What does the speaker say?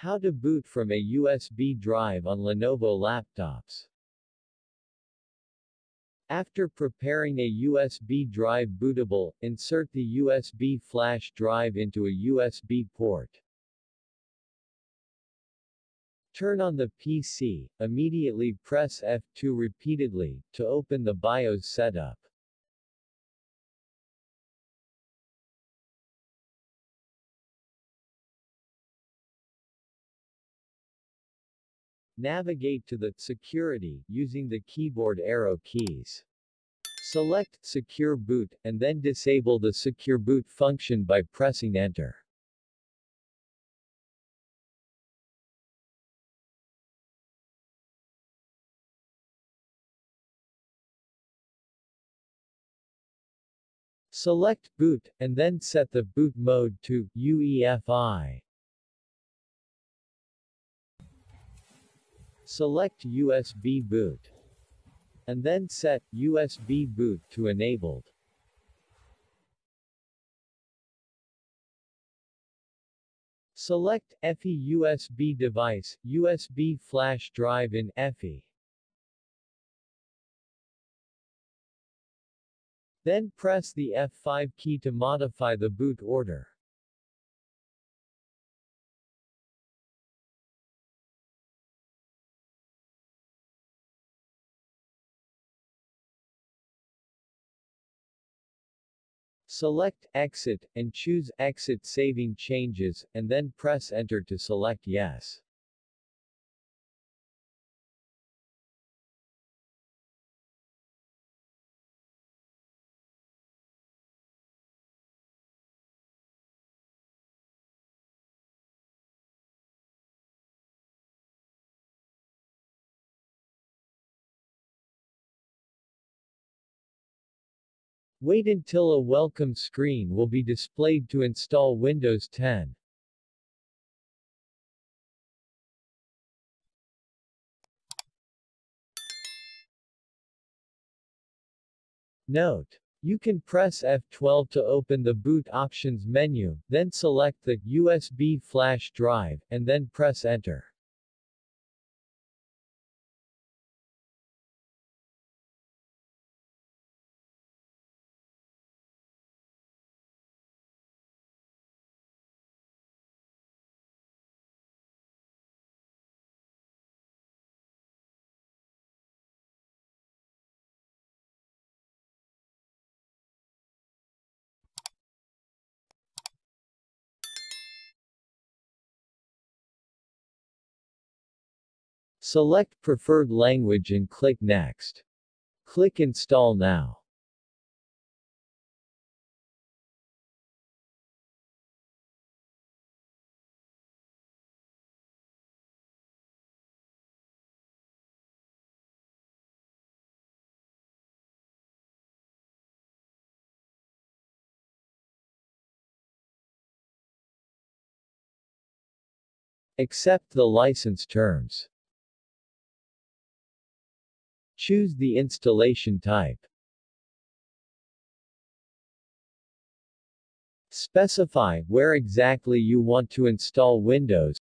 How to boot from a USB drive on Lenovo laptops. After preparing a USB drive bootable, insert the USB flash drive into a USB port. Turn on the PC, immediately press F2 repeatedly, to open the BIOS setup. Navigate to the Security using the keyboard arrow keys. Select Secure Boot, and then disable the Secure Boot function by pressing Enter. Select Boot, and then set the boot mode to UEFI. Select USB boot, and then set USB boot to enabled. Select EFI USB device, USB flash drive in EFI. Then press the F5 key to modify the boot order. Select Exit, and choose Exit Saving Changes, and then press Enter to select Yes. Wait until a welcome screen will be displayed to install Windows 10. Note: you can press F12 to open the boot options menu, then select the USB flash drive, and then press Enter. Select Preferred Language and click Next. Click Install Now. Accept the license terms. Choose the installation type. Specify where exactly you want to install Windows.